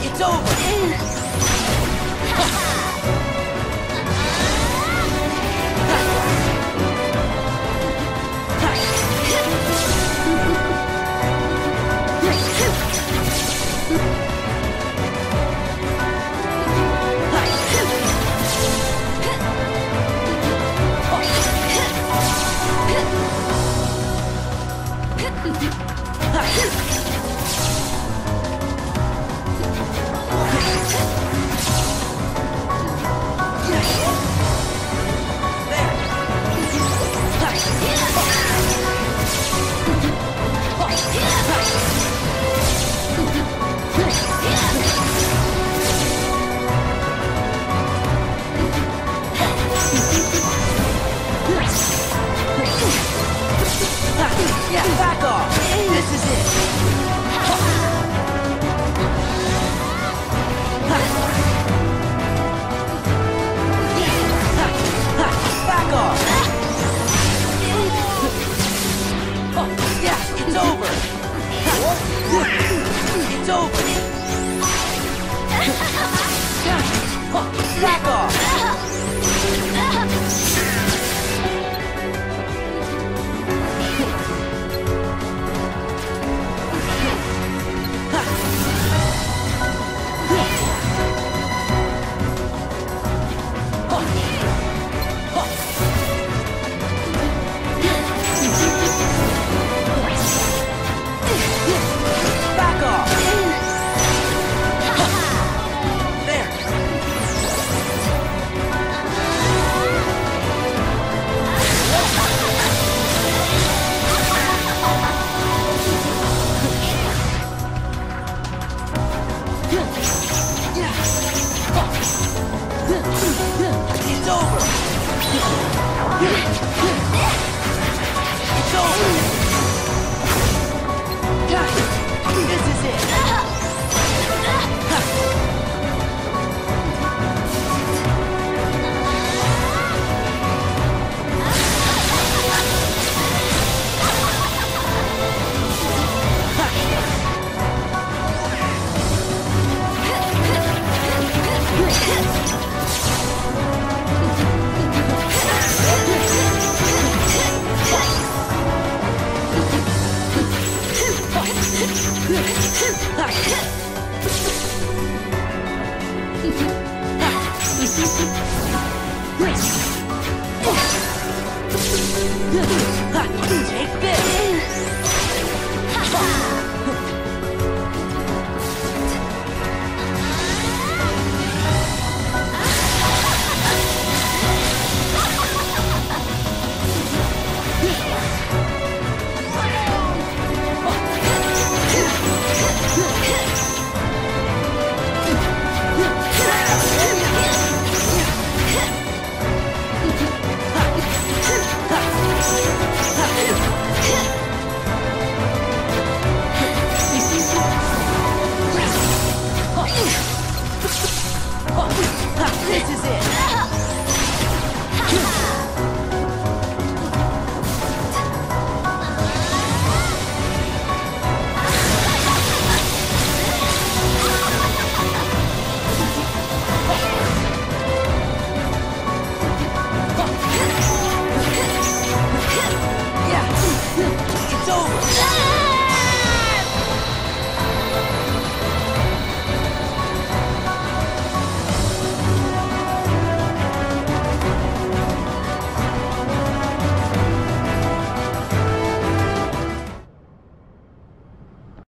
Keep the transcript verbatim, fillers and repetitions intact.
It's over.